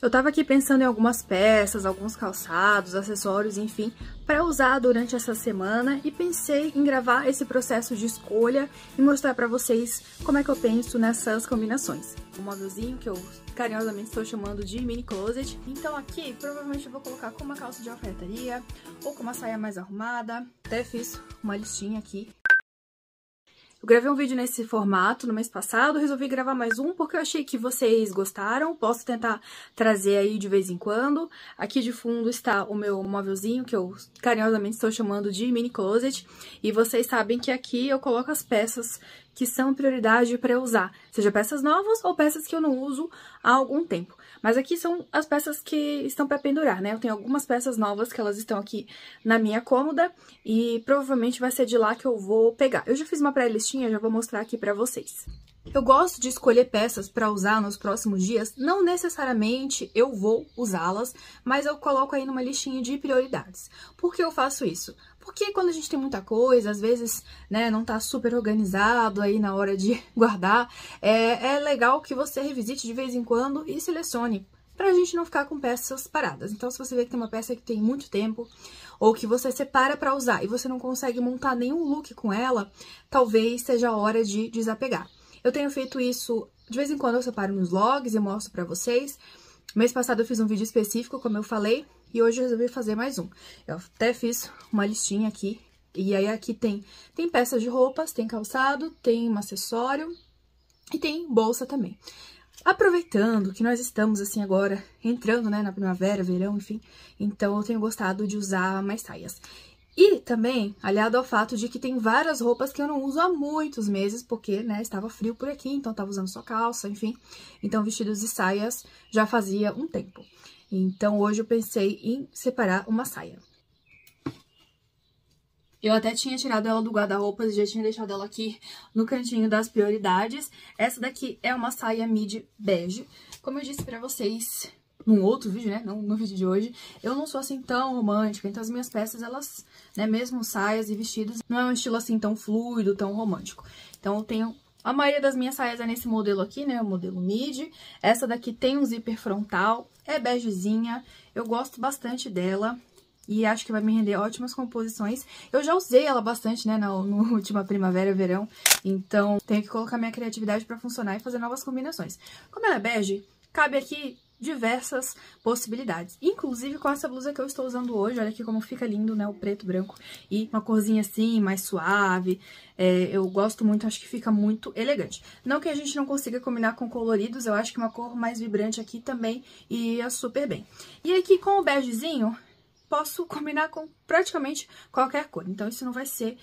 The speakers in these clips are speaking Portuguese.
Eu tava aqui pensando em algumas peças, alguns calçados, acessórios, enfim, para usar durante essa semana e pensei em gravar esse processo de escolha e mostrar pra vocês como é que eu penso nessas combinações. Um móvelzinho que eu carinhosamente estou chamando de mini closet. Então aqui provavelmente eu vou colocar com uma calça de alfaiataria ou com uma saia mais arrumada. Até fiz uma listinha aqui. Eu gravei um vídeo nesse formato no mês passado, resolvi gravar mais um porque eu achei que vocês gostaram, posso tentar trazer aí de vez em quando. Aqui de fundo está o meu móvelzinho, que eu carinhosamente estou chamando de mini closet, e vocês sabem que aqui eu coloco as peças que são prioridade para eu usar, seja peças novas ou peças que eu não uso há algum tempo. Mas aqui são as peças que estão para pendurar, né? Eu tenho algumas peças novas que elas estão aqui na minha cômoda e provavelmente vai ser de lá que eu vou pegar. Eu já fiz uma pré-listinha, já vou mostrar aqui para vocês. Eu gosto de escolher peças para usar nos próximos dias, não necessariamente eu vou usá-las, mas eu coloco aí numa listinha de prioridades. Por que eu faço isso? Porque quando a gente tem muita coisa, às vezes, né, não tá super organizado aí na hora de guardar, é legal que você revisite de vez em quando e selecione, pra gente não ficar com peças paradas. Então, se você vê que tem uma peça que tem muito tempo, ou que você separa pra usar e você não consegue montar nenhum look com ela, talvez seja a hora de desapegar. Eu tenho feito isso, de vez em quando eu separo nos vlogs e mostro pra vocês. Mês passado eu fiz um vídeo específico, como eu falei, e hoje eu resolvi fazer mais um. Eu até fiz uma listinha aqui, e aí aqui tem peças de roupas, tem calçado, tem um acessório e tem bolsa também. Aproveitando que nós estamos, assim, agora entrando, né, na primavera, verão, enfim, então eu tenho gostado de usar mais saias. E também, aliado ao fato de que tem várias roupas que eu não uso há muitos meses, porque, né, estava frio por aqui, então estava usando só calça, enfim. Então, vestidos e saias já fazia um tempo. Então, hoje eu pensei em separar uma saia. Eu até tinha tirado ela do guarda-roupa e já tinha deixado ela aqui no cantinho das prioridades. Essa daqui é uma saia midi bege. Como eu disse pra vocês num outro vídeo, né, não no vídeo de hoje, eu não sou assim tão romântica, então as minhas peças, elas, né, mesmo saias e vestidos, não é um estilo assim tão fluido, tão romântico. Então eu tenho, a maioria das minhas saias é nesse modelo aqui, né, o modelo midi. Essa daqui tem um zíper frontal, é begezinha, eu gosto bastante dela e acho que vai me render ótimas composições. Eu já usei ela bastante, né, na última primavera, verão, então tenho que colocar minha criatividade pra funcionar e fazer novas combinações. Como ela é bege, cabe aqui diversas possibilidades, inclusive com essa blusa que eu estou usando hoje. Olha aqui como fica lindo, né, o preto, branco e uma corzinha assim, mais suave. Eu gosto muito, acho que fica muito elegante. Não que a gente não consiga combinar com coloridos, eu acho que uma cor mais vibrante aqui também iria super bem. E aqui com o begezinho, posso combinar com praticamente qualquer cor, então isso não vai ser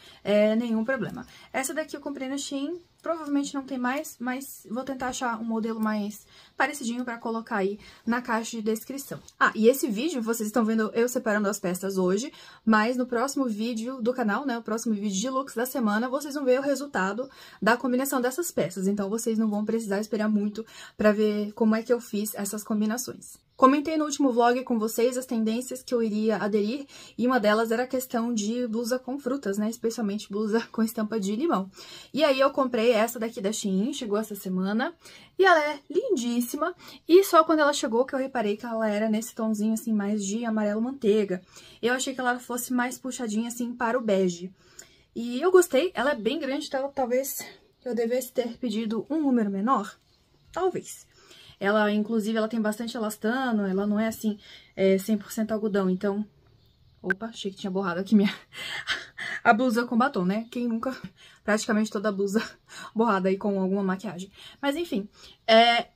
nenhum problema. Essa daqui eu comprei na Shein, provavelmente não tem mais, mas vou tentar achar um modelo mais parecidinho pra colocar aí na caixa de descrição. Ah, e esse vídeo, vocês estão vendo eu separando as peças hoje, mas no próximo vídeo do canal, né, o próximo vídeo de looks da semana, vocês vão ver o resultado da combinação dessas peças, então vocês não vão precisar esperar muito pra ver como é que eu fiz essas combinações. Comentei no último vlog com vocês as tendências que eu iria aderir, e uma delas era a questão de blusa com frutas, né, especialmente blusa com estampa de limão. E aí eu comprei essa daqui da Shein, chegou essa semana, e ela é lindíssima, e só quando ela chegou que eu reparei que ela era nesse tonzinho, assim, mais de amarelo manteiga. Eu achei que ela fosse mais puxadinha, assim, para o bege. E eu gostei, ela é bem grande, então talvez eu devesse ter pedido um número menor, talvez. Ela, inclusive, ela tem bastante elastano, ela não é, assim, 100% algodão, então... Opa, achei que tinha borrado aqui a blusa com batom, né? Quem nunca... Praticamente toda a blusa borrada aí com alguma maquiagem. Mas, enfim,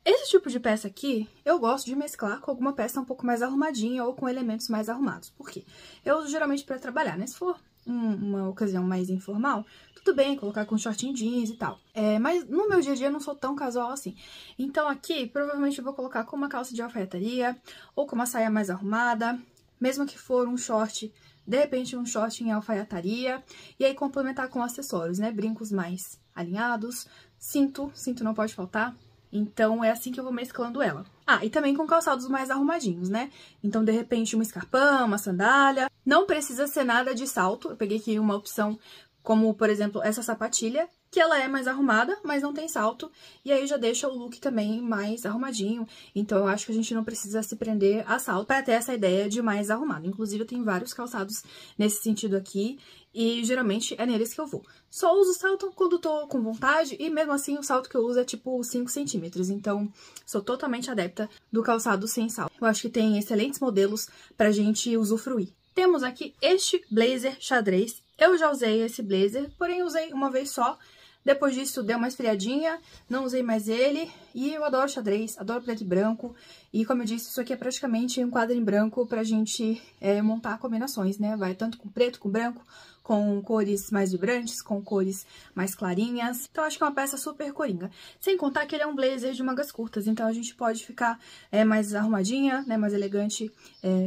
esse tipo de peça aqui, eu gosto de mesclar com alguma peça um pouco mais arrumadinha ou com elementos mais arrumados. Por quê? Eu uso geralmente pra trabalhar, né? Se for uma ocasião mais informal... Tudo bem, colocar com shortinho jeans e tal. Mas no meu dia a dia eu não sou tão casual assim. Então aqui, provavelmente eu vou colocar com uma calça de alfaiataria ou com uma saia mais arrumada, mesmo que for um short, de repente um short em alfaiataria. E aí complementar com acessórios, né? Brincos mais alinhados, cinto não pode faltar. Então é assim que eu vou mesclando ela. Ah, e também com calçados mais arrumadinhos, né? Então, de repente, um escarpão, uma sandália. Não precisa ser nada de salto. Eu peguei aqui uma opção... Como, por exemplo, essa sapatilha, que ela é mais arrumada, mas não tem salto, e aí já deixa o look também mais arrumadinho. Então, eu acho que a gente não precisa se prender a salto pra ter essa ideia de mais arrumado. Inclusive, eu tenho vários calçados nesse sentido aqui, e geralmente é neles que eu vou. Só uso salto quando tô com vontade, e mesmo assim o salto que eu uso é tipo 5 centímetros. Então, sou totalmente adepta do calçado sem salto. Eu acho que tem excelentes modelos pra gente usufruir. Temos aqui este blazer xadrez. Eu já usei esse blazer, porém usei uma vez só. Depois disso, deu uma esfriadinha, não usei mais ele, e eu adoro xadrez, adoro preto e branco, e como eu disse, isso aqui é praticamente um quadro em branco pra gente montar combinações, né? Vai tanto com preto, com branco, com cores mais vibrantes, com cores mais clarinhas, então acho que é uma peça super coringa. Sem contar que ele é um blazer de mangas curtas, então a gente pode ficar mais arrumadinha, né, mais elegante,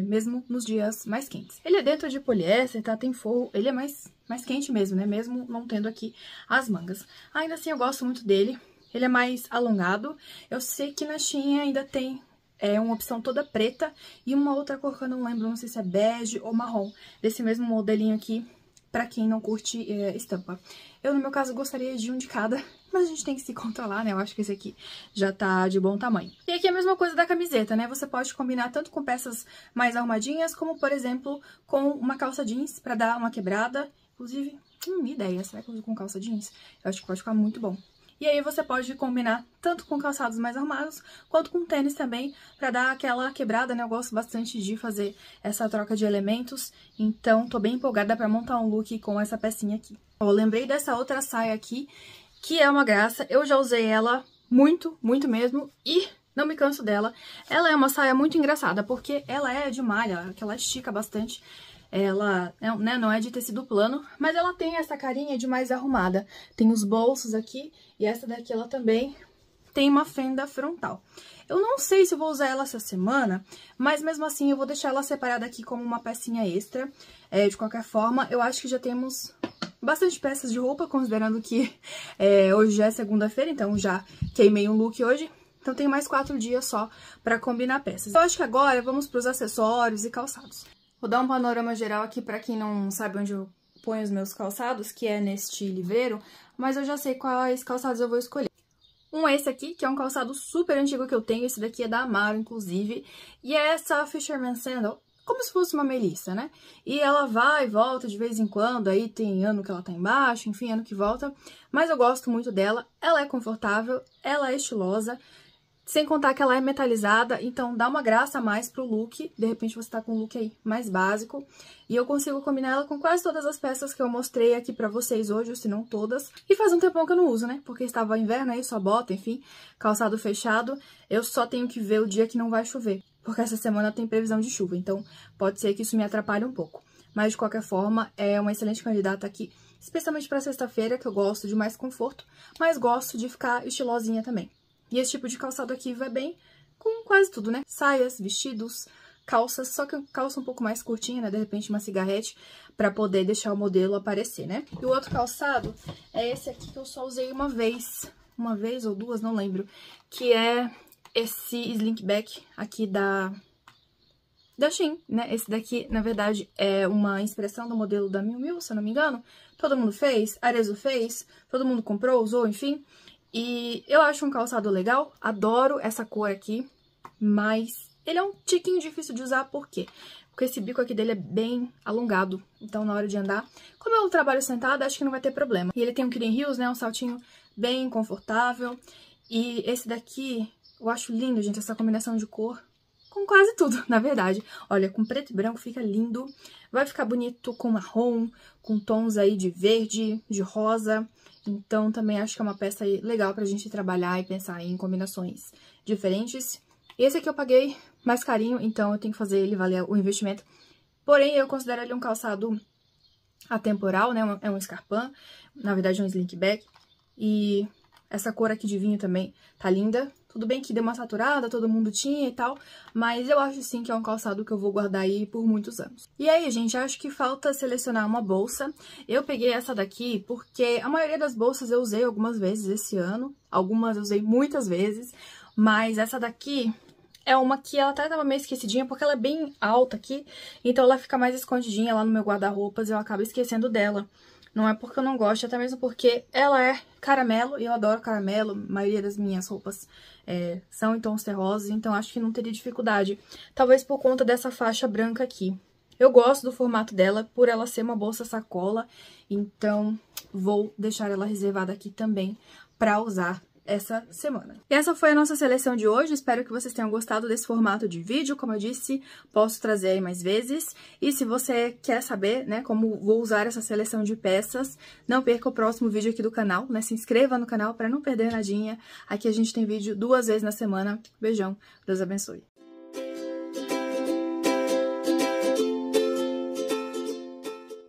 mesmo nos dias mais quentes. Ele é dentro de poliéster, tá, tem forro, ele é mais quente mesmo, né? Mesmo não tendo aqui as mangas. Ainda assim, eu gosto muito dele. Ele é mais alongado. Eu sei que na Shein ainda tem uma opção toda preta e uma outra cor que eu não lembro, não sei se é bege ou marrom, desse mesmo modelinho aqui, pra quem não curte estampa. Eu, no meu caso, gostaria de um de cada, mas a gente tem que se controlar, né? Eu acho que esse aqui já tá de bom tamanho. E aqui é a mesma coisa da camiseta, né? Você pode combinar tanto com peças mais arrumadinhas, como, por exemplo, com uma calça jeans, pra dar uma quebrada. Inclusive, minha ideia, será que eu uso com calça jeans? Eu acho que pode ficar muito bom. E aí você pode combinar tanto com calçados mais arrumados, quanto com tênis também, pra dar aquela quebrada, né? Eu gosto bastante de fazer essa troca de elementos, então tô bem empolgada pra montar um look com essa pecinha aqui. Eu lembrei dessa outra saia aqui, que é uma graça, eu já usei ela muito, muito mesmo, e não me canso dela. Ela é uma saia muito engraçada, porque ela é de malha, que ela estica bastante. Ela, né, não é de tecido plano, mas ela tem essa carinha de mais arrumada. Tem os bolsos aqui, e essa daqui ela também tem uma fenda frontal. Eu não sei se eu vou usar ela essa semana, mas mesmo assim eu vou deixar ela separada aqui como uma pecinha extra. De qualquer forma, eu acho que já temos bastante peças de roupa, considerando que hoje já é segunda-feira, então já queimei um look hoje. Então tem mais 4 dias só pra combinar peças. Eu acho que agora vamos pros acessórios e calçados. Vou dar um panorama geral aqui pra quem não sabe onde eu ponho os meus calçados, que é neste livreiro, mas eu já sei quais calçados eu vou escolher. Um é esse aqui, que é um calçado super antigo que eu tenho, esse daqui é da Amaro, inclusive, e é essa Fisherman Sandal, como se fosse uma melissa, né? E ela vai e volta de vez em quando, aí tem ano que ela tá embaixo, enfim, ano que volta, mas eu gosto muito dela, ela é confortável, ela é estilosa, sem contar que ela é metalizada, então dá uma graça a mais pro look. De repente você tá com um look aí mais básico. E eu consigo combinar ela com quase todas as peças que eu mostrei aqui pra vocês hoje, ou se não todas. E faz um tempão que eu não uso, né? Porque estava inverno aí, só bota, enfim, calçado fechado. Eu só tenho que ver o dia que não vai chover, porque essa semana tem previsão de chuva. Então pode ser que isso me atrapalhe um pouco. Mas de qualquer forma, é uma excelente candidata aqui, especialmente pra sexta-feira, que eu gosto de mais conforto, mas gosto de ficar estilosinha também. E esse tipo de calçado aqui vai bem com quase tudo, né? Saias, vestidos, calças, só que calça um pouco mais curtinha, né? De repente uma cigarrete, pra poder deixar o modelo aparecer, né? E o outro calçado é esse aqui que eu só usei uma vez ou duas, não lembro, que é esse slinkback aqui da Shein, né? Esse daqui, na verdade, é uma inspiração do modelo da Miu Miu, se eu não me engano. Todo mundo fez, Arezzo fez, todo mundo comprou, usou, enfim. E eu acho um calçado legal, adoro essa cor aqui, mas ele é um tiquinho difícil de usar, por quê? Porque esse bico aqui dele é bem alongado, então na hora de andar, como eu trabalho sentada, acho que não vai ter problema. E ele tem um Kirin Heels, né, um saltinho bem confortável, e esse daqui eu acho lindo, gente, essa combinação de cor com quase tudo, na verdade. Olha, com preto e branco fica lindo, vai ficar bonito com marrom, com tons aí de verde, de rosa. Então, também acho que é uma peça legal pra gente trabalhar e pensar em combinações diferentes. Esse aqui eu paguei mais carinho, então eu tenho que fazer ele valer o investimento. Porém, eu considero ele um calçado atemporal, né? É um escarpin, na verdade é um slinkback. E essa cor aqui de vinho também tá linda. Tudo bem que deu uma saturada, todo mundo tinha e tal, mas eu acho sim que é um calçado que eu vou guardar aí por muitos anos. E aí, gente, acho que falta selecionar uma bolsa. Eu peguei essa daqui porque a maioria das bolsas eu usei algumas vezes esse ano, algumas eu usei muitas vezes, mas essa daqui é uma que ela até tava meio esquecidinha, porque ela é bem alta aqui, então ela fica mais escondidinha lá no meu guarda-roupas e eu acabo esquecendo dela. Não é porque eu não gosto, até mesmo porque ela é caramelo, e eu adoro caramelo. A maioria das minhas roupas são em tons terrosos, então acho que não teria dificuldade. Talvez por conta dessa faixa branca aqui. Eu gosto do formato dela, por ela ser uma bolsa sacola, então vou deixar ela reservada aqui também pra usar essa semana. E essa foi a nossa seleção de hoje, espero que vocês tenham gostado desse formato de vídeo, como eu disse, posso trazer aí mais vezes, e se você quer saber, né, como vou usar essa seleção de peças, não perca o próximo vídeo aqui do canal, né, se inscreva no canal para não perder nadinha, aqui a gente tem vídeo 2 vezes na semana, beijão, Deus abençoe.